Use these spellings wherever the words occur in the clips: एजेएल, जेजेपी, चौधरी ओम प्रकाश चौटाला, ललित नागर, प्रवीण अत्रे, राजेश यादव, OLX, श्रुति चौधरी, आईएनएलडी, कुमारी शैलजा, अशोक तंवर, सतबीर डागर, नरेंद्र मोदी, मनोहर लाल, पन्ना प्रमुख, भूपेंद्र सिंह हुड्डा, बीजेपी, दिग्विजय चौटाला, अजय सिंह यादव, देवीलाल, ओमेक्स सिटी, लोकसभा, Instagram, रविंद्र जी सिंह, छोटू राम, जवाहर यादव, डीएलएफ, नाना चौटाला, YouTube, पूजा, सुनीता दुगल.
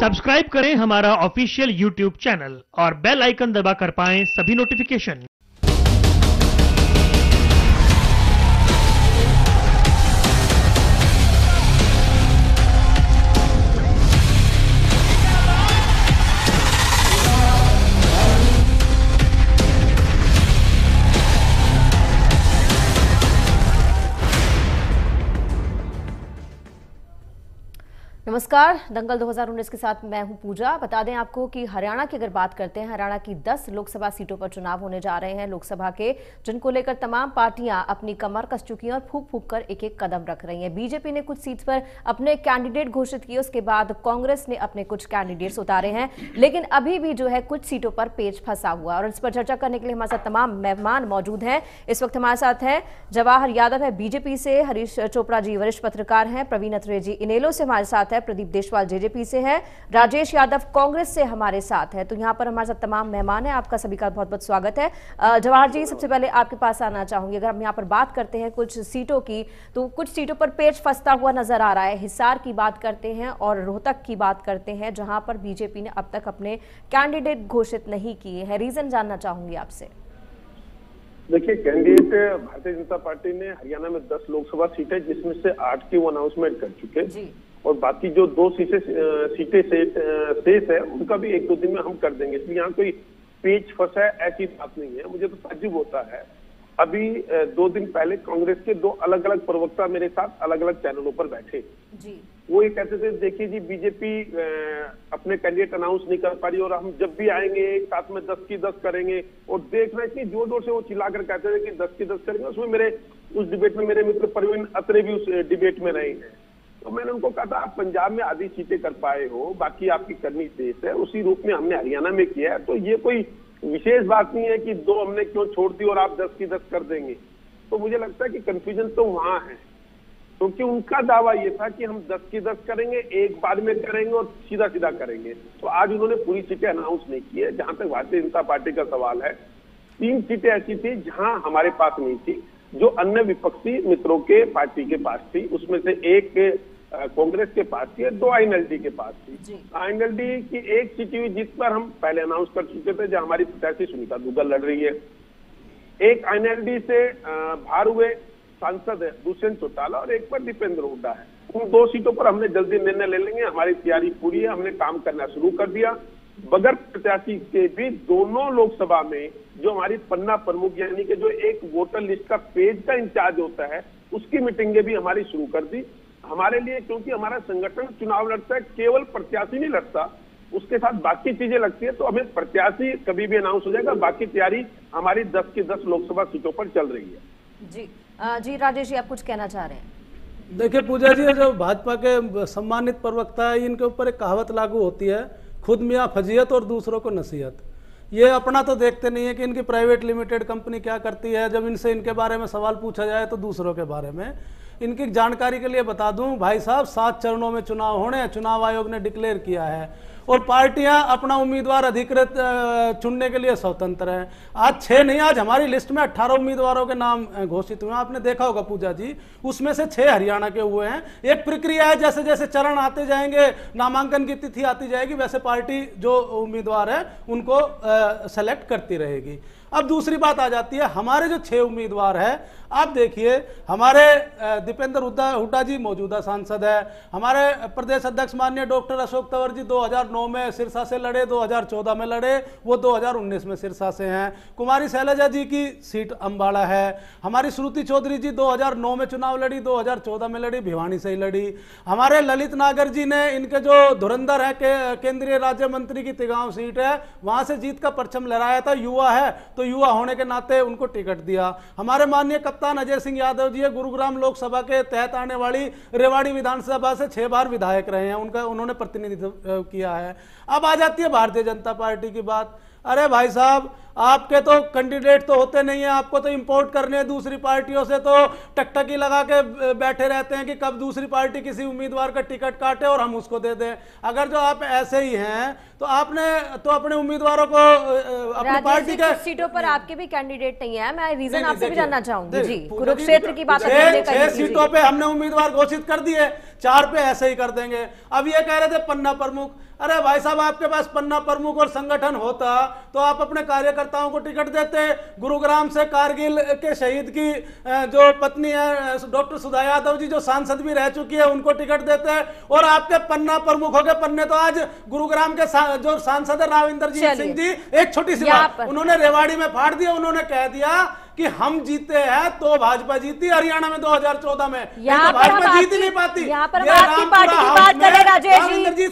Subscribe करें हमारा official YouTube channel और बेल आइकन दबाकर पाएं सभी नोटिफिकेशन। नमस्कार, दंगल 2019 के साथ मैं हूं पूजा। बता दें आपको कि हरियाणा की अगर बात करते हैं, हरियाणा की 10 लोकसभा सीटों पर चुनाव होने जा रहे हैं लोकसभा के, जिनको लेकर तमाम पार्टियां अपनी कमर कस चुकी हैं और फूंक फूंक कर एक एक कदम रख रही हैं। बीजेपी ने कुछ सीट पर अपने कैंडिडेट घोषित किए, उसके बाद कांग्रेस ने अपने कुछ कैंडिडेट्स उतारे हैं, लेकिन अभी भी जो है कुछ सीटों पर पेच फंसा हुआ। और इस पर चर्चा करने के लिए हमारे साथ तमाम मेहमान मौजूद हैं। इस वक्त हमारे साथ हैं जवाहर यादव है बीजेपी से, हरीश चोपड़ा जी वरिष्ठ पत्रकार हैं, प्रवीण अत्रे जी इनेलो से हमारे साथ है, प्रदीप देशवाल जेजेपी से है, राजेश यादव कांग्रेस से हमारे साथ है। तो यहाँ पर हमारे साथ तमाम मेहमान हैं, आपका सभी का बहुत बहुत स्वागत है। जवाहर जी, सबसे पहले आपके पास आना चाहूंगी। अगर हम यहाँ पर बात करते हैं कुछ सीटों की, तो कुछ सीटों पर पेच फंसता हुआ नजर आ रहा है। हिसार की बात करते हैं और रोहतक की बात करते हैं, जहाँ पर बीजेपी ने अब तक अपने कैंडिडेट घोषित नहीं किए हैं। रीजन जानना चाहूंगी आपसे। देखिए, कैंडिडेट भारतीय जनता पार्टी ने हरियाणा में 10 लोकसभा सीटें, जिसमें से 8 की वो अनाउंसमेंट कर चुके और बाकी जो 2 सीटें शेष है उनका भी 1-2 दिन में हम कर देंगे, इसलिए यहाँ कोई पेच फंसा है ऐसी बात नहीं है। मुझे तो ताज्जुब होता है, अभी 2 दिन पहले कांग्रेस के 2 अलग अलग प्रवक्ता मेरे साथ अलग अलग चैनलों पर बैठे जी। वो ये कहते थे, देखिए जी बीजेपी अपने कैंडिडेट अनाउंस नहीं कर पा रही और हम जब भी आएंगे साथ में 10 की 10 करेंगे, और देखना इतनी जोर जोर से वो चिल्लाकर कहते थे कि 10 की 10 करेंगे। उसमें उस डिबेट में मेरे मित्र प्रवीण अत्रे भी उस डिबेट में रहे हैं, तो मैंने उनको कहा था आप पंजाब में आधी सीटें कर पाए हो, बाकी आपकी करनी शेष है, उसी रूप में हमने हरियाणा में किया है। तो ये कोई विशेष बात नहीं है कि 2 हमने क्यों छोड़ दी और आप 10 की 10 कर देंगे। तो मुझे लगता है कि कंफ्यूजन तो वहां है, क्योंकि उनका दावा ये था कि हम 10 की 10 करेंगे, एक बार में करेंगे और सीधा सीधा करेंगे। तो आज उन्होंने पूरी सीटें अनाउंस नहीं की है। जहां तक भारतीय जनता पार्टी का सवाल है, 3 सीटें ऐसी थी जहां हमारे पास नहीं थी, जो अन्य विपक्षी मित्रों के पार्टी के पास थी। उसमें से एक कांग्रेस के पास थी और 2 आईएनएलडी के पास थी। आईएनएलडी की एक सीट हुई जिस पर हम पहले अनाउंस कर चुके थे, जहां हमारी प्रत्याशी सुनीता दुगल लड़ रही है। एक आईएनएलडी से भार हुए सांसद है दुष्यंत चौटाला और एक पर दीपेंद्र हुड्डा है। उन 2 सीटों पर हमने जल्दी निर्णय ले लेंगे, हमारी तैयारी पूरी है, हमने काम करना शुरू कर दिया। बगैर प्रत्याशी के भी दोनों लोकसभा में जो हमारी पन्ना प्रमुख यानी कि जो एक वोटर लिस्ट का पेज का इंचार्ज होता है, उसकी मीटिंगें भी हमारी शुरू कर दी। हमारे लिए, क्योंकि हमारा संगठन चुनाव लड़ता है, केवल प्रत्याशी नहीं लड़ता, उसके साथ बाकी चीजें लगती है, तो हमें प्रत्याशी कभी भी अनाउंस हो जाएगा। बाकी तैयारी हमारी 10 की 10 लोकसभा सीटों पर चल रही है। जी राजेश जी, आप कुछ कहना चाह रहे हैं? देखिये पूजा जी, जो भाजपा के सम्मानित प्रवक्ता है, इनके ऊपर एक कहावत लागू होती है, खुद मियाँ फजीयत और दूसरों को नसीहत। ये अपना तो देखते नहीं है कि इनकी प्राइवेट लिमिटेड कंपनी क्या करती है। जब इनसे इनके बारे में सवाल पूछा जाए तो दूसरों के बारे में। इनकी जानकारी के लिए बता दूं भाई साहब, 7 चरणों में चुनाव होने हैं, चुनाव आयोग ने डिक्लेयर किया है, और पार्टियां अपना उम्मीदवार अधिकृत चुनने के लिए स्वतंत्र हैं। आज 6 नहीं, आज हमारी लिस्ट में 18 उम्मीदवारों के नाम घोषित हुए हैं। आपने देखा होगा पूजा जी, उसमें से 6 हरियाणा के हुए हैं। एक प्रक्रिया है, जैसे जैसे चरण आते जाएंगे, नामांकन की तिथि आती जाएगी, वैसे पार्टी जो उम्मीदवार है उनको सेलेक्ट करती रहेगी। अब दूसरी बात आ जाती है, हमारे जो 6 उम्मीदवार हैं, आप देखिए हमारे दीपेंद्र हुड्डा जी मौजूदा सांसद है, हमारे प्रदेश अध्यक्ष माननीय डॉक्टर अशोक तंवर जी 2009 में सिरसा से लड़े, 2014 में लड़े, वो 2019 में सिरसा से हैं। कुमारी शैलजा जी की सीट अम्बाड़ा है। हमारी श्रुति चौधरी जी 2009 में चुनाव लड़ी, 2014 में लड़ी, भिवानी से ही लड़ी। हमारे ललित नागर जी ने, इनके जो धुरंधर है केंद्रीय राज्य मंत्री की तिगांव सीट है, वहां से जीत का परचम लहराया था। युवा है तो युवा होने के नाते उनको टिकट दिया। हमारे माननीय कप्तान अजय सिंह यादव जी गुरुग्राम लोकसभा के तहत आने वाली रेवाड़ी विधानसभा से 6 बार विधायक रहे हैं, उन्होंने प्रतिनिधित्व किया है। अब आ जाती है भारतीय जनता पार्टी की बात। अरे भाई साहब, आपके तो कैंडिडेट तो होते नहीं है, आपको तो इंपोर्ट करने हैं दूसरी पार्टियों से, तो टकटकी लगा के बैठे रहते हैं कि कब दूसरी पार्टी किसी उम्मीदवार का टिकट काटे और हम उसको दे दें। अगर जो आप ऐसे ही हैं तो आपने तो अपने उम्मीदवारों को अपनी पार्टी के सीटों पर आपके भी कैंडिडेट नहीं है। मैं रीजन आपसे भी जानना चाहूंगी जी, कुरुक्षेत्र की बात, 6 सीटों पर हमने उम्मीदवार घोषित कर दिए, 4 पे ऐसे ही कर देंगे। अब ये कह रहे थे पन्ना प्रमुख, अरे भाई साहब आपके पास पन्ना प्रमुख और संगठन होता तो आप अपने कार्यकर्ताओं को टिकट देते। गुरुग्राम से कारगिल के शहीद की जो पत्नी है डॉक्टर सुधा यादव जी, जो सांसद भी रह चुकी है, उनको टिकट देते, और आपके पन्ना प्रमुखों के पन्ने तो आज गुरुग्राम के जो सांसद है रविंद्र जी सिंह जी, एक छोटी सी बात उन्होंने रेवाड़ी में फाड़ दिया। उन्होंने कह दिया कि हम जीते हैं तो भाजपा जीती हरियाणा में 2014 में, यहाँ तो भाजपा जीत ही नहीं पाती। यहाँ पर आपकी पार्टी की बात करें राजेश जी,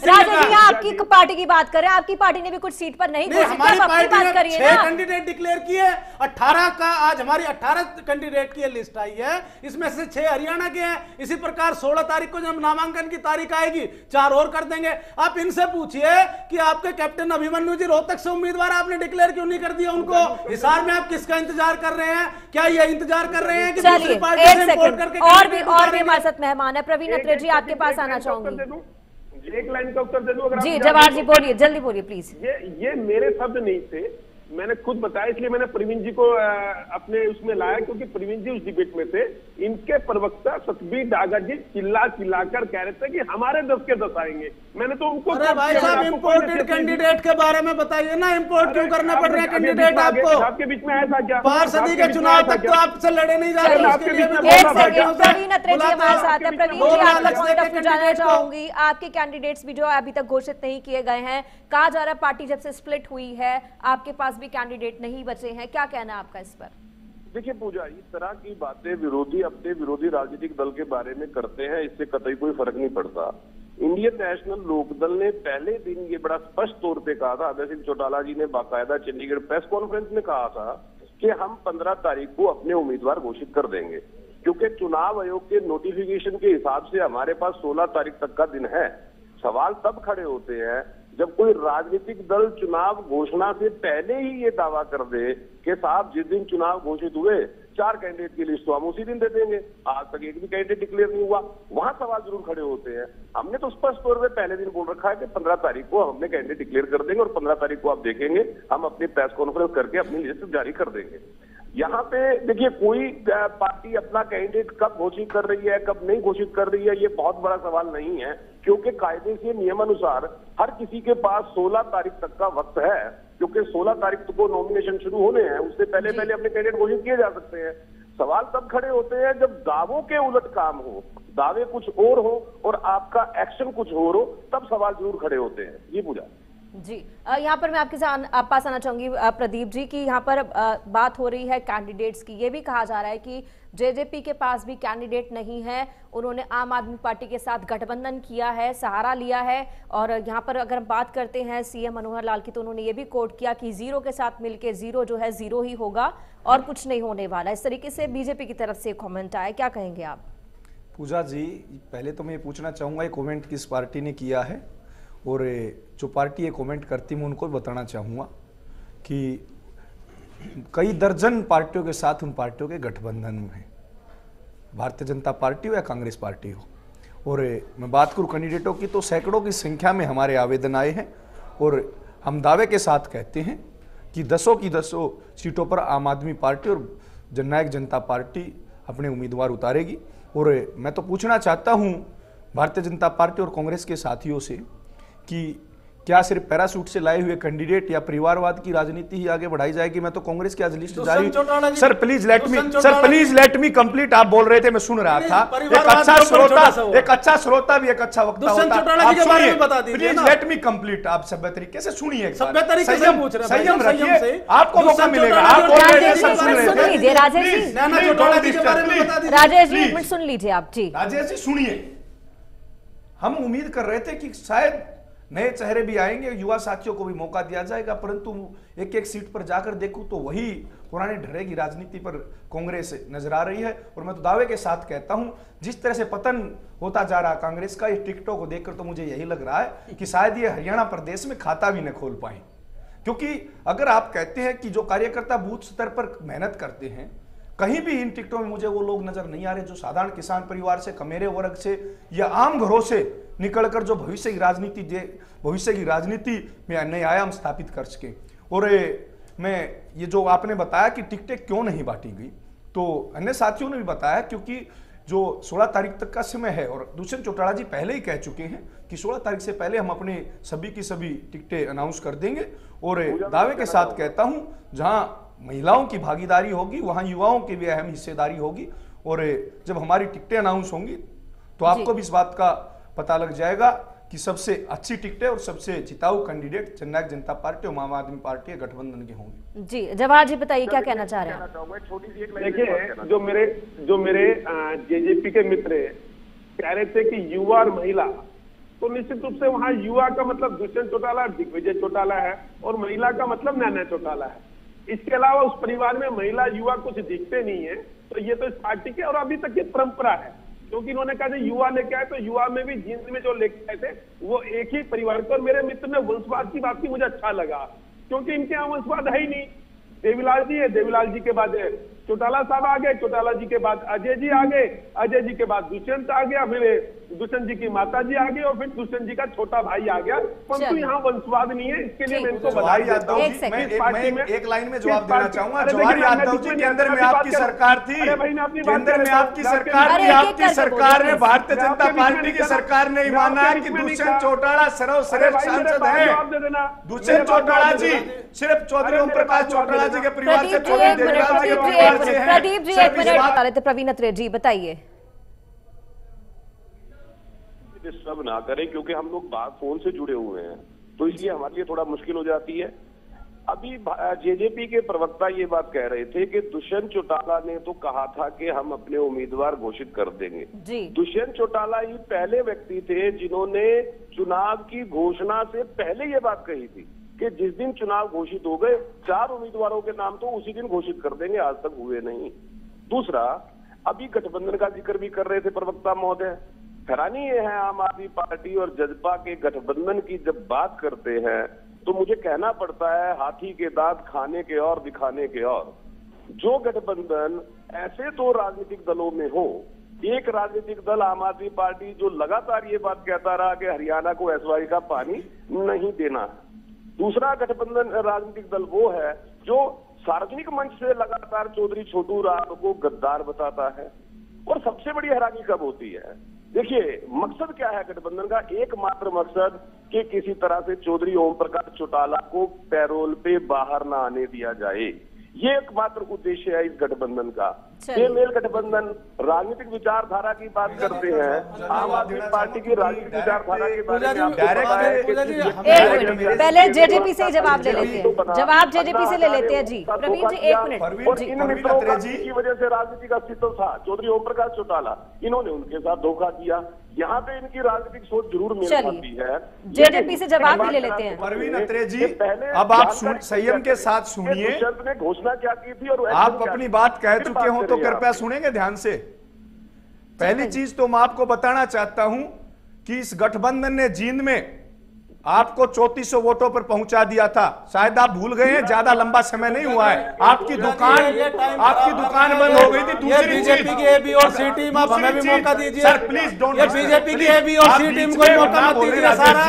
आपकी पार्टी की बात करें, आपकी पार्टी ने भी कुछ सीट पर नहीं, हमारी पार्टी ने 6 कैंडिडेट डिक्लेयर किए, 18 का आज हमारी 18 कैंडिडेट की लिस्ट आई है, इसमें से 6 हरियाणा के हैं। इसी प्रकार 16 तारीख को जब नामांकन की तारीख आएगी 4 और कर देंगे। आप इनसे पूछिए कि आपके कैप्टन अभिमन्यु जी रोहतक से उम्मीदवार आपने डिक्लेयर क्यों नहीं कर दिया उनको? हिसार में आप किसका इंतजार कर रहे हैं? क्या ये इंतजार कर रहे हैं कि दूसरी पार्टी से रिपोर्ट करके? और भी हमारे साथ मेहमान है। प्रवीण अत्रे जी आपके पास आना चाहूंगी, एक लाइन का उत्तर दे दूं अगर जी। जवाहर जी बोलिए, जल्दी बोलिए प्लीज। ये मेरे शब्द नहीं थे, मैंने खुद बताया, इसलिए मैंने प्रवीण जी को अपने उसमें लाया क्योंकि प्रवीण जी उस डिबेट में थे। इनके प्रवक्ता सतबीर डागर जी चिल्ला चिल्लाकर कह रहे थे कि हमारे 10 के 10 आएंगे। मैंने तो उनको, अरे भाई साहब इम्पोर्टेड कैंडिडेट के बारे में बताइए ना, इम्पोर्ट क्यों करना पड़ रहा है कैंडिडेट आपको? आपके बीच में आया था क्या? 4 सदी के चुनाव तक तो आपसे लड़े नहीं जा रहे। चाहूंगी आपके कैंडिडेट्स भी जो अभी तक घोषित नहीं किए गए हैं, कहा जा रहा है पार्टी जब से स्प्लिट हुई है आपके पास भी कैंडिडेट नहीं बचे हैं, क्या कहना है आपका इस पर? देखिए पूजा, इस तरह की बातें विरोधी अपने विरोधी राजनीतिक दल के बारे में करते हैं, इससे कतई कोई फर्क नहीं पड़ता। इंडियन नेशनल लोकदल ने पहले दिन ये बड़ा स्पष्ट तौर पे कहा था, अभय सिंह चौटाला जी ने बाकायदा चंडीगढ़ प्रेस कॉन्फ्रेंस में कहा था कि हम 15 तारीख को अपने उम्मीदवार घोषित कर देंगे, क्योंकि चुनाव आयोग के नोटिफिकेशन के हिसाब से हमारे पास 16 तारीख तक का दिन है। सवाल तब खड़े होते हैं जब कोई राजनीतिक दल चुनाव घोषणा से पहले ही ये दावा कर दे कि साहब जिस दिन चुनाव घोषित हुए 4 कैंडिडेट की लिस्ट तो हम उसी दिन दे देंगे, आज तक एक भी कैंडिडेट डिक्लेयर नहीं हुआ, वहां सवाल जरूर खड़े होते हैं। हमने तो स्पष्ट तौर पर पहले दिन बोल रखा है कि 15 तारीख को हम अपने कैंडिडेट डिक्लेयर कर देंगे और 15 तारीख को आप देखेंगे हम अपनी प्रेस कॉन्फ्रेंस करके अपनी लिस्ट जारी कर देंगे। यहाँ पे देखिए कोई पार्टी अपना कैंडिडेट कब घोषित कर रही है कब नहीं घोषित कर रही है ये बहुत बड़ा सवाल नहीं है, क्योंकि कायदे से नियमानुसार हर किसी के पास 16 तारीख तक का वक्त है, क्योंकि 16 तारीख को नॉमिनेशन शुरू होने हैं, उससे पहले पहले अपने कैंडिडेट घोषित किए जा सकते हैं। सवाल तब खड़े होते हैं जब दावों के उलट काम हो, दावे कुछ और हो और आपका एक्शन कुछ और हो, तब सवाल जरूर खड़े होते हैं। ये पूजा जी, यहाँ पर मैं आपके साथ आप पास आना चाहूंगी प्रदीप जी की। यहाँ पर बात हो रही है कैंडिडेट्स की, ये भी कहा जा रहा है कि जेजेपी के पास भी कैंडिडेट नहीं है, उन्होंने आम आदमी पार्टी के साथ गठबंधन किया है, सहारा लिया है। और यहाँ पर अगर बात करते हैं सीएम मनोहर लाल की, तो उन्होंने ये भी कोट किया कि 0 के साथ मिलके 0 जो है 0 ही होगा और कुछ नहीं होने वाला। इस तरीके से बीजेपी की तरफ से कॉमेंट आया, क्या कहेंगे आप? पूजा जी, पहले तो मैं ये पूछना चाहूँगा ये कॉमेंट किस पार्टी ने किया है, और जो पार्टी ये कमेंट करती हूँ उनको बताना चाहूँगा कि कई दर्जन पार्टियों के साथ उन पार्टियों के गठबंधन में है, भारतीय जनता पार्टी हो या कांग्रेस पार्टी हो। और मैं बात करूँ कैंडिडेटों की, तो सैकड़ों की संख्या में हमारे आवेदन आए हैं, और हम दावे के साथ कहते हैं कि 10 की 10 सीटों पर आम आदमी पार्टी और जननायक जनता पार्टी अपने उम्मीदवार उतारेगी। और मैं तो पूछना चाहता हूँ भारतीय जनता पार्टी और कांग्रेस के साथियों से कि क्या सिर्फ पैरासूट से लाए हुए कैंडिडेट या परिवारवाद की राजनीति ही आगे बढ़ाई जाएगी? मैं तो कांग्रेस की आज लिस्ट जारी, sir please let me complete. आप बोल रहे थे, मैं सुन रहा था, एक अच्छा श्रोता भी एक अच्छा वक्ता होता। प्लीज लेट मी कंप्लीट, आप सभ्य तरीके से सुनिए, संयम रखिए, आपको मौका मिलेगा। राजेश जी सुनिए, हम उम्मीद कर रहे थे कि शायद नए चेहरे भी आएंगे, युवा साथियों को भी मौका दिया जाएगा, परंतु एक एक सीट पर जाकर देखूं तो वही पुराने ढर्रे की राजनीति पर कांग्रेस नजर आ रही है। और मैं तो दावे के साथ कहता हूं जिस तरह से पतन होता जा रहा कांग्रेस का, इस टिकटों को देखकर तो मुझे यही लग रहा है कि शायद ये हरियाणा प्रदेश में खाता भी न खोल पाए। क्योंकि अगर आप कहते हैं कि जो कार्यकर्ता बूथ स्तर पर मेहनत करते हैं, कहीं भी इन टिकटों में मुझे वो लोग नजर नहीं आ रहे जो साधारण किसान परिवार से, कमेरे वर्ग से या आम घरों से निकलकर जो भविष्य की राजनीति में नए आयाम स्थापित कर सके। और मैं ये जो आपने बताया कि टिकटें क्यों नहीं बांटी गई, तो अन्य साथियों ने भी बताया, क्योंकि जो 16 तारीख तक का समय है, और दुष्यंत चौटाला जी पहले ही कह चुके हैं कि 16 तारीख से पहले हम अपने सभी की सभी टिकटें अनाउंस कर देंगे। और दावे के साथ कहता हूं, जहां महिलाओं की भागीदारी होगी वहां युवाओं की भी अहम हिस्सेदारी होगी। और जब हमारी टिकटें अनाउंस होंगी तो आपको भी इस बात का पता लग जाएगा कि सबसे अच्छी टिकटें और सबसे जिताऊ कैंडिडेट जननायक जनता पार्टी और आम आदमी पार्टी के गठबंधन के होंगे। जी जवाहर जी बताइए क्या कहना चाह रहे हैं। छोटी सी एक देखिए, जो मेरे जेजेपी के मित्र कह रहे थे कि युवा और महिला, तो निश्चित रूप से वहाँ युवा का मतलब दुष्यंत चौटाला और दिग्विजय चौटाला है, और महिला का मतलब नाना चौटाला है। इसके अलावा उस परिवार में महिला युवा कुछ दिखते नहीं है, तो ये तो इस पार्टी के और अभी तक की परंपरा है। क्योंकि इन्होंने कहा युवा लेके आए, तो युवा में भी जींद में जो लेके आए थे वो एक ही परिवार को। और मेरे मित्र ने वंशवाद की बात की, मुझे अच्छा लगा क्योंकि इनके यहाँ वंशवाद है ही नहीं। देवीलाल जी है, देवीलाल जी के बाद चौटाला साहब आ गए, चौटाला जी के बाद अजय जी आ गए, अजय जी के बाद दुष्यंत आ गया, फिर दुष्यंत जी की माता जी आ गई, और फिर दुष्यंत जी का छोटा भाई आ गया। परंतु यहाँ वंशवाद नहीं है, इसके लिए मैं इनको बधाई देता हूँ। मैं एक लाइन में जवाब देना चाहूंगा, जवाहर यादव जी केंद्र में आपकी सरकार थी, केंद्र में आपकी सरकार थी, आपकी सरकार ने भारतीय जनता पार्टी की सरकार ने माना कि दुष्यंत चौटाला सर्वश्रेष्ठ सांसद है। दुष्यंत चौटाला जी सिर्फ चौधरी ओम प्रकाश चौटाला जी के परिवार से, चौधरी देवीलाल जी के परिवार से हैं। प्रदीप जी एक मिनट बता रहे थे, प्रवीण अत्रे जी बताइए। सब ना करें क्योंकि हम लोग फोन से जुड़े हुए हैं, तो इसलिए हमारे लिए थोड़ा मुश्किल हो जाती है। अभी जेजेपी के प्रवक्ता ये बात कह रहे थे कि दुष्यंत चौटाला ने तो कहा था कि हम अपने उम्मीदवार घोषित कर देंगे। दुष्यंत चौटाला ये पहले व्यक्ति थे जिन्होंने चुनाव की घोषणा से पहले ये बात कही थी कि जिस दिन चुनाव घोषित हो गए 4 उम्मीदवारों के नाम तो उसी दिन घोषित कर देंगे, आज तक हुए नहीं। दूसरा, अभी गठबंधन का जिक्र भी कर रहे थे प्रवक्ता महोदय। हैरानी ये है, आम आदमी पार्टी और जजपा के गठबंधन की जब बात करते हैं तो मुझे कहना पड़ता है हाथी के दांत खाने के और दिखाने के और। जो गठबंधन ऐसे दो राजनीतिक दलों में हो, एक राजनीतिक दल आम आदमी पार्टी जो लगातार ये बात कहता रहा कि हरियाणा को एसवाई का पानी नहीं देना, दूसरा गठबंधन राजनीतिक दल वो है जो सार्वजनिक मंच से लगातार चौधरी छोटू राम को गद्दार बताता है। और सबसे बड़ी हैरानी कब होती है, देखिए मकसद क्या है गठबंधन का, एकमात्र मकसद कि किसी तरह से चौधरी ओम प्रकाश चौटाला को पैरोल पे बाहर ना आने दिया जाए, ये एकमात्र उद्देश्य है इस गठबंधन का। ये मेल गठबंधन राजनीतिक विचारधारा की बात करते हैं, आम आदमी पार्टी की राजनीतिक विचारधारा की बात डायरेक्ट पहले जेजेपी से जवाब ले लेते हैं, जवाब जेजेपी से ले लेते हैं। जी प्रवीण जी एक मिनट, इन मित्रों की वजह से राजनीतिक अस्तित्व था। चौधरी ओम प्रकाश चौटाला, इन्होंने उनके साथ धोखा किया, यहाँ पे इनकी राजनीतिक सोच जरूर मिल जाती है। जेजेपी से जवाब भी ले लेते हैं। प्रवीण अत्रे जी पहले अब आप संयम के साथ सुनिए, ने घोषणा क्या की थी और आप अपनी बात कह चुके हो तो कृपया सुनेंगे ध्यान से। पहली चीज तो मैं आपको बताना चाहता हूं कि इस गठबंधन ने जींद में आपको 3400 वोटों पर पहुंचा दिया था, शायद आप भूल गए हैं, ज्यादा लंबा समय नहीं हुआ है। आपकी दुकान बंद हो गई थी। दूसरी बीजेपी की ए बी और सी टीम, आप हमें भी मौका दीजिए सर, प्लीज डोंट। ये बीजेपी की ए बी और सी टीम को मौका मत दीजिए सर,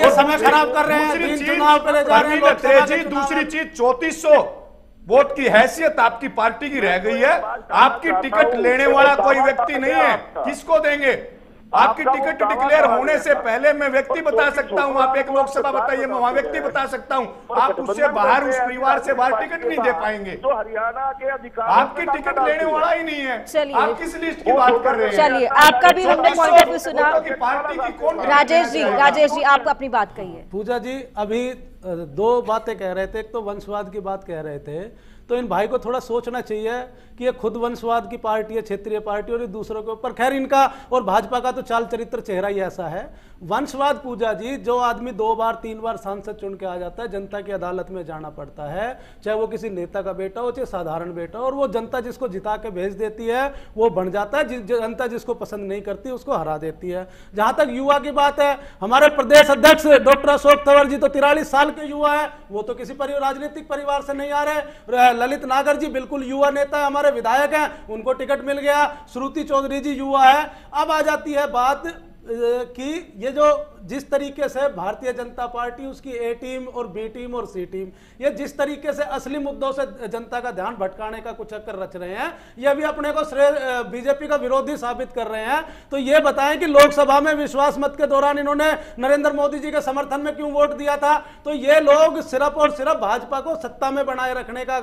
ये समय खराब कर रहे हैं, चुनाव पे ले जा रहे हैं। दूसरी चीज, 3400 वोट की हैसियत आपकी पार्टी की रह गई है, आपकी टिकट लेने वाला कोई व्यक्ति नहीं है, किसको देंगे? आपकी टिकट डिक्लेयर होने से पहले मैं व्यक्ति बता सकता हूं, आप एक लोकसभा बताइए, मैं वहां व्यक्ति बता सकता हूं, आप उससे बाहर उस परिवार से बाहर टिकट नहीं दे पाएंगे। तो हरियाणा के अधिकार आपकी टिकट लेने वाला ही नहीं है, आप किस लिस्ट की बात कर रहे हैं? चलिए आपका भी हमने पॉइंट ऑफ व्यू सुना कि पार्टी की कौन। राजेश जी आप अपनी बात कहिए। पूजा जी अभी 2 बातें कह रहे थे, एक तो वंशवाद की बात कह रहे थे, तो इन भाई को थोड़ा सोचना चाहिए कि ये खुद वंशवाद की पार्टी है, क्षेत्रीय पार्टी, और ये दूसरों के ऊपर। खैर इनका और भाजपा का तो चाल चरित्र चेहरा ही ऐसा है वंशवाद। पूजा जी, जो आदमी 2 बार 3 बार सांसद चुन के आ जाता है, जनता की अदालत में जाना पड़ता है, चाहे वो किसी नेता का बेटा हो चाहे साधारण बेटा हो, और वो जनता जिसको जिता के भेज देती है वो बन जाता है, जनता जिसको पसंद नहीं करती उसको हरा देती है। जहाँ तक युवा की बात है, हमारे प्रदेश अध्यक्ष डॉक्टर अशोक तंवर जी तो 43 साल के युवा है, वो तो किसी राजनीतिक परिवार से नहीं आ रहे। ललित नागर जी बिल्कुल युवा नेता है, हमारे विधायक हैं, उनको टिकट मिल गया। श्रुति चौधरी जी युवा है। अब आ जाती है बात कि ये जो जिस तरीके से भारतीय जनता पार्टी, उसकी ए टीम और बी टीम और सी टीम, ये जिस तरीके से असली मुद्दों से जनता का ध्यान भटकाने का कुचक्कर रच रहे हैं, ये भी अपने को बीजेपी का विरोधी साबित कर रहे हैं। तो ये बताएं कि लोकसभा में विश्वास मत के दौरान इन्होंने नरेंद्र मोदी जी के समर्थन में क्यों वोट दिया था। तो ये लोग सिर्फ और सिर्फ भाजपा को सत्ता में बनाए रखने का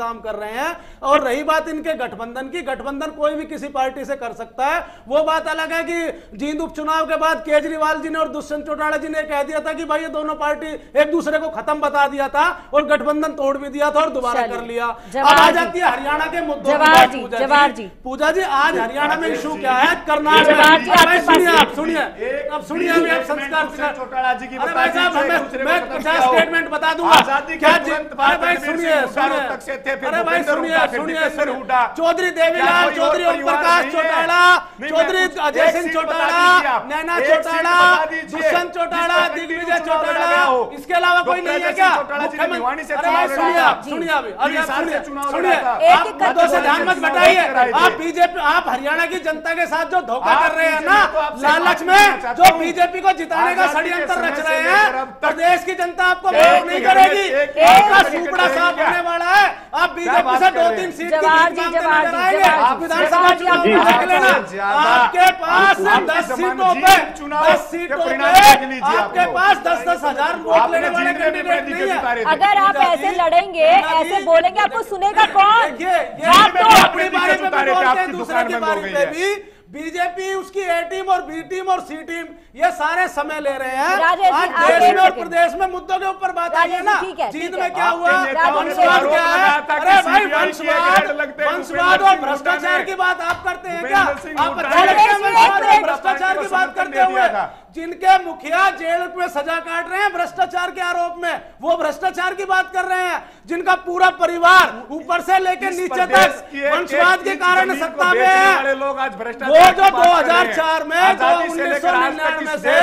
काम कर रहे हैं। और रही बात इनके गठबंधन की, गठबंधन कोई भी किसी पार्टी से कर सकता है। वो बात अलग है कि जींद उपचुनाव के बाद केजरीवाल जी ने और दुष्यंत चौटाला जी ने कह दिया था कि भाई ये दोनों पार्टी एक दूसरे को खत्म बता दिया था और गठबंधन तोड़ भी दिया था और दोबारा कर लिया। अब आ जाती है हरियाणा के मुद्दों। पूजा जी, आज हरियाणा में इशू क्या है? कर्नाटक, सुनिए अब, सुनिए अभी आप संस्कार चौटाला जी की, मैं 50 स्टेटमेंट बता दूंगा। क्या सुनिए, चौधरी देवीलाल, चौधरी ओम प्रकाश चौटाला, चौधरी अजय सिंह चौटाला, नाना चौटाला, दुष्यंत चौटाला, दिग्विजय चौटाला, इसके अलावा कोई नहीं है क्या? आप बीजेपी, आप हरियाणा की जनता के साथ जो धोखा कर रहे हैं ना, लालच में जो बीजेपी को जिताने का षड्यंत्र रच रहे हैं, प्रदेश की जनता आपको माफ नहीं करेगी। आपका सूपड़ा साफ होने वाला है। आप बीजेपी से 2-3 सीट की जीत मांगते नजर आएंगे विधानसभा चुनाव में। देख लेना, आपके पास 10 सीटों पे आपके पास 10-10 हजार वोट लेने वाले कैंडिडेट नहीं है। अगर आप ऐसे लड़ेंगे, ऐसे बोलेंगे, आपको सुनेगा कौन? आप तो अपने बारे में बोलते हैं, दूसरे के बारे में भी। बीजेपी, उसकी ए टीम और बी टीम और सी टीम, ये सारे समय ले रहे हैं। आज देश में और प्रदेश में मुद्दों के ऊपर बात आई है ना, जीत में क्या हुआ, वंशवाद क्या है? अरे भाई, वंशवाद और भ्रष्टाचार की बात आप करते हैं क्या? आप भ्रष्टाचार की बात करते हुए जिनके मुखिया जेल में सजा काट रहे हैं भ्रष्टाचार के आरोप में, वो भ्रष्टाचार की बात कर रहे हैं। जिनका पूरा परिवार ऊपर से लेकर नीचे तक वंशवाद के कारण सत्ता में है, वो जो 2004 में, 1999 में से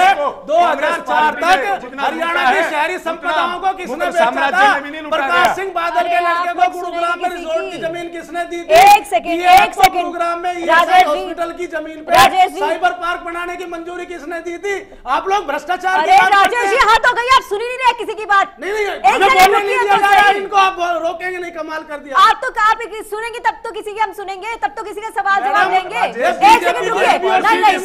2004 तक हरियाणा की शहरी संपदाओं को किसने बेचा था? बरकास सिंह बादल के लड़के को गुरुग्राम में रिजॉर्ट की जमीन किसने दी थी? गुरुग्राम में हॉस्पिटल की जमीन पे साइबर पार्क बनाने की मंजूरी किसने दी थी? आप लोग भ्रष्टाचार की बात करते हैं। हां, तो गई, आप सुन ही नहीं रहे किसी की बात। नहीं, इनको आप रोकेंगे नहीं, कमाल कर दिया। आप तो आप सुनेंगे तब तो किसी के हम सुनेंगे, तब तो किसी का सवाल जवाब देंगे। एक सेकंड रुकिए, मैं आपको टाइम नहीं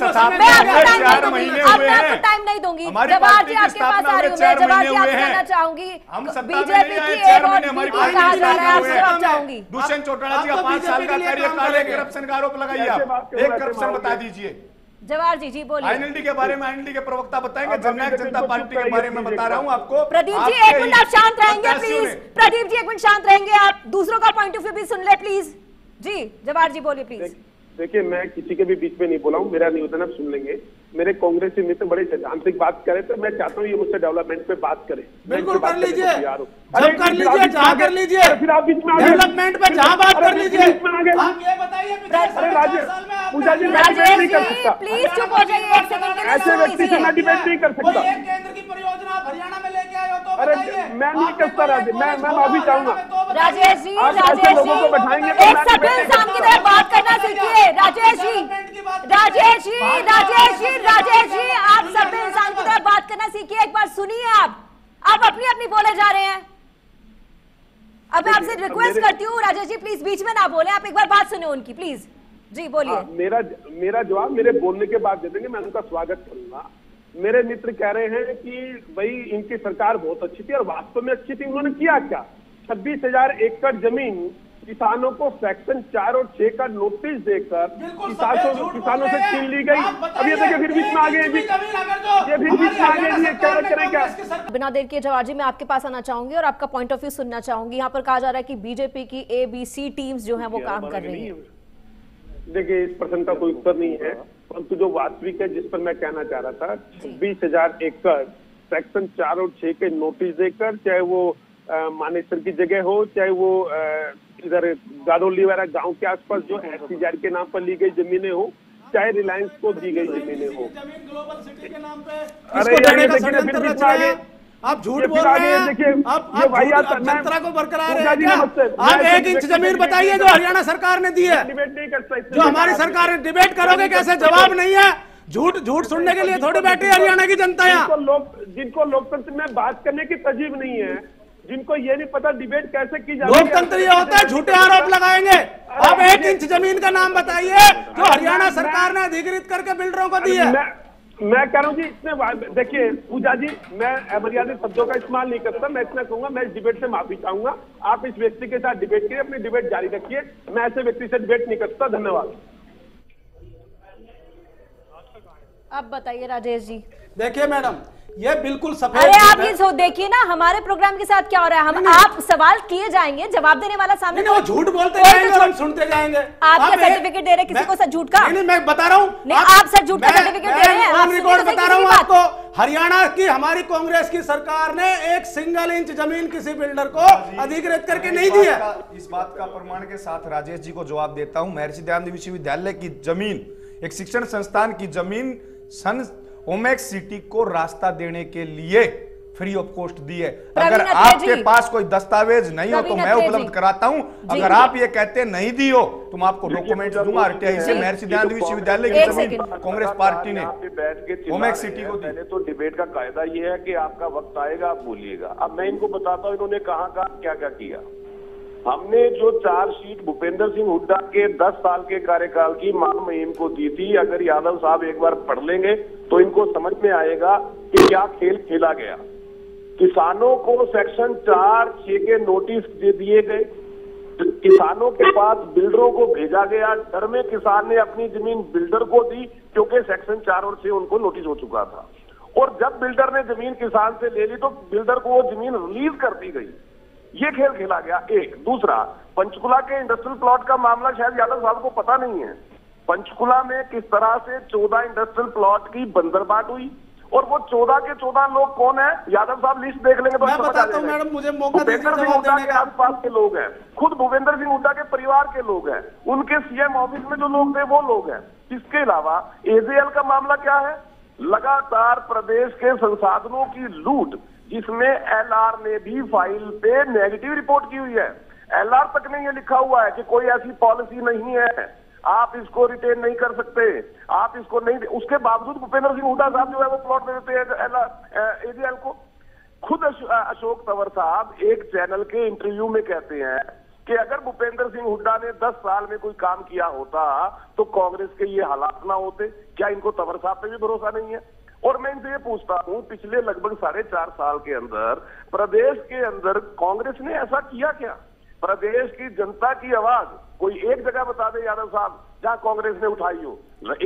दूंगी, आपको टाइम नहीं दूंगी। जवाहर जी आपके पास आ रही हूँ, मैं जवाहर जी आपको कहना चाहूंगी, बीजेपी की एक और जीत का कहा जा रहा है, आप चाहूंगी। दुष्यंत चौटाला जी का 5 साल का कार्यकाल है, करप्शन का आरोप लगाइए, आप एक करप्शन बता दीजिए। जवाहर जी, जी बोलिए। आईएनएलडी के बारे में आईएनएलडी के प्रवक्ता बताएंगे, जननायक जनता पार्टी के बारे में बता रहा हूं आपको। प्रदीप जी एक मिनट आप शांत रहेंगे प्लीज, प्रदीप जी एक मिनट शांत रहेंगे, आप दूसरों का पॉइंट ऑफ व्यू भी सुन ले प्लीज। जी जवाहर जी बोलिए प्लीज। देखिए, मैं किसी के भी बीच में नहीं बोला हूँ, मेरा निवेदन आप सुन लेंगे। मेरे कांग्रेसी मित्र बड़े सैद्धांतिक बात करें, तो मैं चाहता हूँ ये मुझसे डेवलपमेंट पे बात करें। बिल्कुल कर लीजिए, जहाँ कर लीजिए, फिर आप बीच में डेवलपमेंट पे जहाँ बात कर लीजिए। आप ये बताइए, प्लीज चुप हो जाइए, एक सेकंड के लिए ऐसे व्यक्ति से मैं डिबेट नहीं कर सकता। केंद्र की परियोजना आप हरियाणा में लेके आए हो, तो अरे मैं नहीं करता राजेश, मैं अभी चाहूंगा। राजेश जी, राजेश जी एक सभ्य इंसान की तरह बात करना सीखिए। राजेश जी, राजेश जी, राजेश जी, राजेश जी आप सब इंसान की तरह बात करना सीखिए। एक बार सुनिए, आप अपनी अपनी बोले जा रहे हैं। अब मैं आपसे रिक्वेस्ट करती हूँ राजेश जी, प्लीज बीच में ना बोले, आप एक बार बात सुने उनकी प्लीज। जी बोलिए। मेरा जवाब मेरे बोलने के बाद दे देंगे, मैं उनका स्वागत करूंगा। मेरे मित्र कह रहे हैं कि भाई इनकी सरकार बहुत अच्छी थी, और वास्तव में अच्छी थी। उन्होंने किया क्या? 26,000 एकड़ जमीन किसानों को सेक्शन 4 और 6 का नोटिस देकर किसानों से छीन ली गई। अब ये देखिए फिर बीच में आ गए, ये फिर बीच में आ गए, क्या करें क्या? बिना देर किए जवाहर जी मैं आपके पास आना चाहूंगी और आपका पॉइंट ऑफ व्यू सुनना चाहूंगी। यहाँ पर कहा जा रहा है कि बीजेपी की ABC टीम्स जो है वो काम कर रही है। देखिए, इस प्रश्न का कोई उत्तर नहीं है, परंतु जो वास्तविक है जिस पर मैं कहना चाह रहा था, 26,000 एकड़ सेक्शन 4 और 6 के नोटिस देकर, चाहे वो मानेसर की जगह हो, चाहे वो इधर गाडोली वाला गांव के आसपास जो एसटीआर के नाम पर ली गई जमीनें हो, चाहे रिलायंस को दी गई जमीनें हो। अरे आप झूठ बोल रहे हैं। आप जनता को बरकरार है। आप 1 इंच जमीन बताइए जो हरियाणा सरकार ने दी है, जो हमारी सरकार ने। डिबेट करोगे कैसे? जवाब नहीं है, झूठ झूठ सुनने के लिए थोड़ी बैठी हरियाणा की जनता है, जिनको लोकतंत्र में बात करने की तजीब नहीं है, जिनको ये नहीं पता डिबेट कैसे की जाती है। लोकतंत्र ये होता है झूठे आरोप लगाएंगे। आप एक इंच जमीन का नाम बताइए जो हरियाणा सरकार ने अधिग्रहित करके बिल्डरों को दी है। मैं कह रहा हूँ जी, इसमें देखिए पूजा जी, मैं अमर्यादित शब्दों का इस्तेमाल नहीं करता। मैं इतना कहूंगा, मैं इस डिबेट से माफी चाहूंगा। आप इस व्यक्ति के साथ डिबेट करिए, अपनी डिबेट जारी रखिए। मैं ऐसे व्यक्ति से डिबेट नहीं करता। धन्यवाद। आप बताइए राजेश जी। देखिए मैडम, ये बिल्कुल सफेद, अरे आप ये देखिए ना हमारे प्रोग्राम के साथ क्या हो रहा है। हम आप सवाल किए जाएंगे, जवाब देने वाला सामने, वो झूठ बोलते जाएंगे और हम सुनते जाएंगे। आपका सर्टिफिकेट दे रहे किसी को सर झूठ का? नहीं मैं बता रहा हूँ, आप सर झूठ का सर्टिफिकेट दे रहे हैं। आप रिकॉर्ड बता रहा हूँ आपको, हरियाणा की हमारी कांग्रेस की सरकार ने एक सिंगल इंच जमीन किसी बिल्डर को अधिग्रहित करके नहीं दी है। इस बात का प्रमाण के साथ राजेश जी को जवाब देता हूँ। महर्षि दयानंद विश्वविद्यालय की जमीन, एक शिक्षण संस्थान की जमीन सन ओमेक्स सिटी को रास्ता देने के लिए फ्री ऑफ कॉस्ट दी है। अगर आपके पास कोई दस्तावेज नहीं हो तो मैं उपलब्ध कराता हूं। अगर आप ये कहते नहीं दी हो तो मैं आपको डॉक्यूमेंट दूंगा आरटीआई से। महर्षि दयानंद विश्वविद्यालय की जमीन कांग्रेस पार्टी ने ओमेक्स सिटी को दी। तो डिबेट का कायदा ये है कि आपका वक्त आएगा आप बोलिएगा। अब मैं इनको बताता हूँ इन्होंने कहा क्या क्या किया। हमने जो चार्जशीट भूपेंद्र सिंह हुड्डा के 10 साल के कार्यकाल की मां महीम को दी थी, अगर यादव साहब एक बार पढ़ लेंगे तो इनको समझ में आएगा कि क्या खेल खेला गया। किसानों को सेक्शन 4(6) के नोटिस दे दिए गए, किसानों के पास बिल्डरों को भेजा गया। डर में किसान ने अपनी जमीन बिल्डर को दी क्योंकि सेक्शन 4 और 6 उनको नोटिस हो चुका था। और जब बिल्डर ने जमीन किसान से ले ली तो बिल्डर को वो जमीन रिलीज कर दी गई। ये खेल खेला गया। एक दूसरा पंचकुला के इंडस्ट्रियल प्लॉट का मामला शायद यादव साहब को पता नहीं है। पंचकुला में किस तरह से 14 इंडस्ट्रियल प्लॉट की बंदरबाट हुई और वो 14 के 14 लोग कौन है यादव साहब लिस्ट देख लेंगे तो मैं बताता हूं मैडम। मुझे भूपेंद्र सिंह हुड्डा के आसपास के लोग हैं, खुद भूपेंद्र सिंह हुड्डा के परिवार के लोग हैं, उनके सीएम ऑफिस में जो लोग थे वो लोग हैं। इसके अलावा एजेएल का मामला क्या है, लगातार प्रदेश के संसाधनों की लूट, जिसमें एलआर ने भी फाइल पे नेगेटिव रिपोर्ट की हुई है। एलआर तक में ये लिखा हुआ है कि कोई ऐसी पॉलिसी नहीं है, आप इसको रिटेन नहीं कर सकते, आप इसको नहीं। उसके बावजूद भूपेंद्र सिंह हुड्डा साहब जो है वो प्लॉट दे देते हैं एजेएल को। खुद अशोक तंवर साहब एक चैनल के इंटरव्यू में कहते हैं कि अगर भूपेंद्र सिंह हुड्डा ने 10 साल में कोई काम किया होता तो कांग्रेस के ये हालात ना होते। क्या इनको तंवर साहब पे भी भरोसा नहीं है? और मैं इनसे ये पूछता हूं, पिछले लगभग 4.5 साल के अंदर प्रदेश के अंदर कांग्रेस ने ऐसा किया क्या? प्रदेश की जनता की आवाज कोई एक जगह बता दे यादव साहब जहां कांग्रेस ने उठाई हो।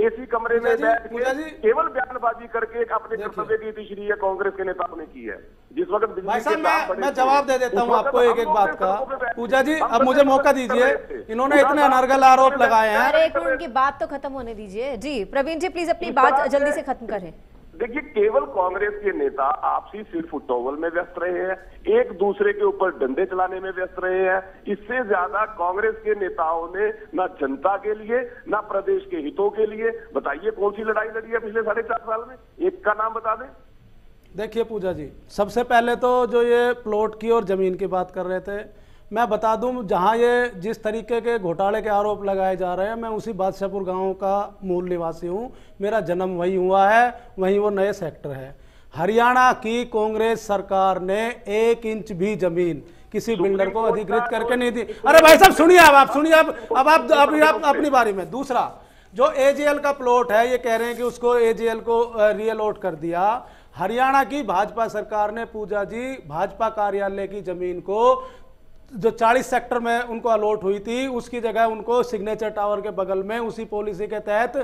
एसी कमरे में बैठ के केवल बयानबाजी करके एक अपने कर्तव्य की तिश्री है कांग्रेस के नेताओं ने की है। जिस वक्त मैं जवाब दे देता हूं आपको एक एक बात का। पूजा जी अब मुझे मौका दीजिए, इन्होंने इतने अनर्गल आरोप लगाए हैं। अरे एक मिनट की बात तो खत्म होने दीजिए जी। प्रवीण जी प्लीज अपनी बात जल्दी से खत्म करें। देखिए केवल कांग्रेस के नेता आपसी सिर फुटोवल में व्यस्त रहे हैं, एक दूसरे के ऊपर डंडे चलाने में व्यस्त रहे हैं। इससे ज्यादा कांग्रेस के नेताओं ने ना जनता के लिए ना प्रदेश के हितों के लिए बताइए कौन सी लड़ाई लड़ी है पिछले 4.5 साल में? एक का नाम बता दें। देखिए पूजा जी, सबसे पहले तो जो ये प्लॉट की और जमीन की बात कर रहे थे, मैं बता दूं जहां ये जिस तरीके के घोटाले के आरोप लगाए जा रहे हैं, मैं उसी बादशाहपुर गांव का मूल निवासी हूं। मेरा जन्म वहीं हुआ है, वहीं वो नए सेक्टर है। हरियाणा की कांग्रेस सरकार ने 1 इंच भी जमीन किसी बिल्डर को अधिग्रहित करके नहीं दी। अरे भाई साहब सुनिए, आप सुनिए, आप अपनी बारी में। दूसरा जो एजेएल का प्लॉट है, ये कह रहे हैं कि उसको एजेएल को रियलॉट कर दिया। हरियाणा की भाजपा सरकार ने पूजा जी भाजपा कार्यालय की जमीन को जो 40 सेक्टर में उनको अलॉट हुई थी, उसकी जगह उनको सिग्नेचर टावर के बगल में उसी पॉलिसी के तहत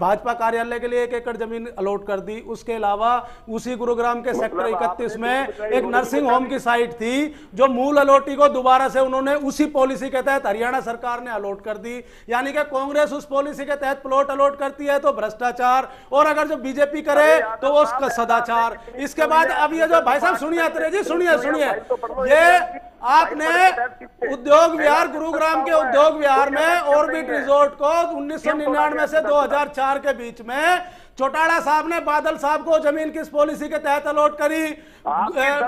भाजपा कार्यालय के लिए 1 एकड़ जमीन अलॉट कर दी। उसके अलावा उसी गुरुग्राम के सेक्टर 31 में एक नर्सिंग होम की साइट थी जो मूल अलॉटी को दोबारा से उन्होंने उसी पॉलिसी के तहत हरियाणा सरकार ने अलॉट कर दी। यानी कि कांग्रेस उस पॉलिसी के तहत प्लॉट अलॉट करती है तो भ्रष्टाचार, और अगर जो बीजेपी करे तो वो उसका सदाचार। इसके बाद अब ये जो भाई साहब सुनिए, अत्रे जी सुनिए सुनिए, ये आपने में उद्योग विहार, गुरुग्राम के उद्योग विहार में ऑर्बिट रिजोर्ट को 1999 से 2004 के बीच में चौटाला साहब ने बादल साहब को जमीन किस पॉलिसी के तहत अलॉट करी।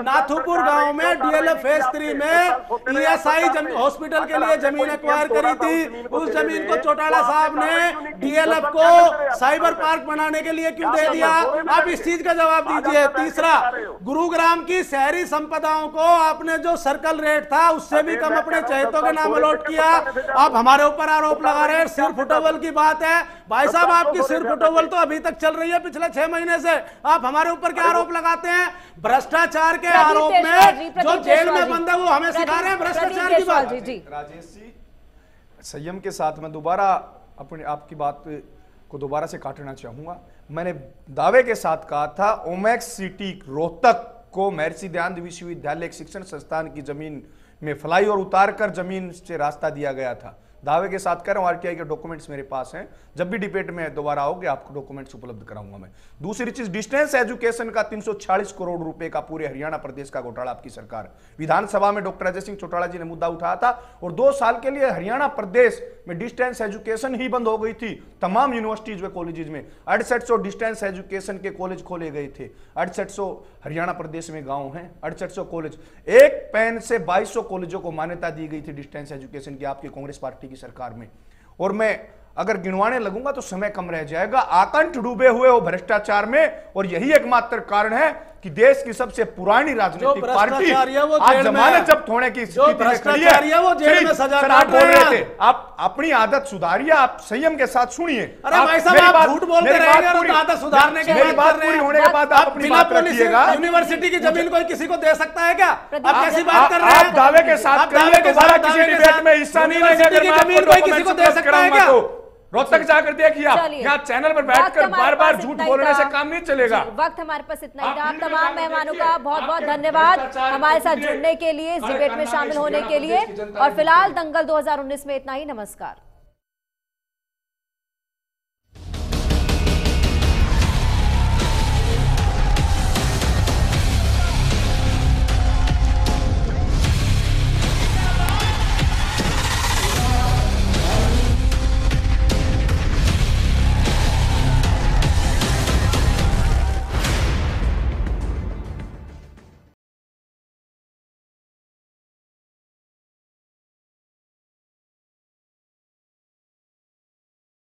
नाथुपुर गांव में डीएलएफ फेज 3 में ईएसआई हॉस्पिटल के लिए जमीन एक्वायर करी थी, उस जमीन को चौटाला साहब ने डीएलएफ को साइबर पार्क बनाने के लिए क्यों दे दिया? आप इस चीज का जवाब दीजिए। तीसरा, गुरुग्राम की शहरी संपदाओं को आपने जो सर्कल रेट था उससे भी कम अपने चहेतों के नाम अलॉट किया। आप हमारे ऊपर आरोप लगा रहे हैं सिर फुटोवल की बात है। भाई साहब, आपकी सिर फुटोवल तो अभी तक चल रही है पिछले 6 महीने से। आप हमारे ऊपर क्या आरोप लगाते हैं? भ्रष्टाचार के आरोप में जो जेल में बंद है वो हमें सिखा रहे हैं भ्रष्टाचार की बात। राजेश जी, संयम के साथ मैं दोबारा अपनी आपकी बात को दोबारा से काटना चाहूंगा। मैंने दावे के साथ कहा था ओमेक्स सिटी रोहतक को महर्षि दयानंद विश्वविद्यालय एक शिक्षण संस्थान की जमीन में फलाई और उतार कर जमीन से रास्ता दिया गया था। दावे के साथ कह रहा हूं, आरटीआई के डॉक्यूमेंट्स मेरे पास हैं, जब भी डिबेट में दोबारा आओगे आपको डॉक्यूमेंट्स उपलब्ध कराऊंगा मैं। दूसरी चीज, डिस्टेंस एजुकेशन का 340 करोड़ रुपए का पूरे हरियाणा प्रदेश का घोटाला आपकी सरकार, विधानसभा में डॉक्टर अजय सिंह चौटाला जी ने मुद्दा उठाया था और 2 साल के लिए हरियाणा प्रदेश में डिस्टेंस एजुकेशन ही बंद हो गई थी। तमाम यूनिवर्सिटीज व कॉलेजेज में 6800 डिस्टेंस एजुकेशन के कॉलेज खोले गए थे। 6800 हरियाणा प्रदेश में गाँव है, 6800 कॉलेज, एक पैन से 2200 कॉलेजों को मान्यता दी गई थी डिस्टेंस एजुकेशन की आपकी कांग्रेस पार्टी की सरकार में। और मैं अगर गिनवाने लगूंगा तो समय कम रह जाएगा। आकंठ डूबे हुए वो भ्रष्टाचार में, और यही एकमात्र कारण है कि देश की सबसे पुरानी राजनीतिक पार्टी आज जमानत जब्त होने की स्थिति में खड़ी है। वो जेल में सजा काट रहे थे। आप अपनी आदत सुधारिए, आप संयम के साथ सुनिए। अरे भाई साहब, आप झूठ बोल रहे हैं और आदत सुधारने के बाद पूरी होने के बाद आप अपनी बात रखिएगा। यूनिवर्सिटी की जमीन कोई किसी को दे सकता है क्या? आप कैसी बात कर रहे हैं? आप दावे के साथ करिए, दोबारा किसी डिबेट में हिस्सा नहीं लेंगे। जमीन कोई किसी को दे सकता है क्या? रोहतक जाकर देखिए आप, यहाँ चैनल पर बैठकर बार-बार झूठ बोलने से काम नहीं चलेगा। वक्त हमारे पास इतना ही था। तमाम मेहमानों का बहुत-बहुत धन्यवाद हमारे साथ जुड़ने के लिए, इस डिबेट में शामिल होने के लिए। और फिलहाल दंगल 2019 में इतना ही। नमस्कार।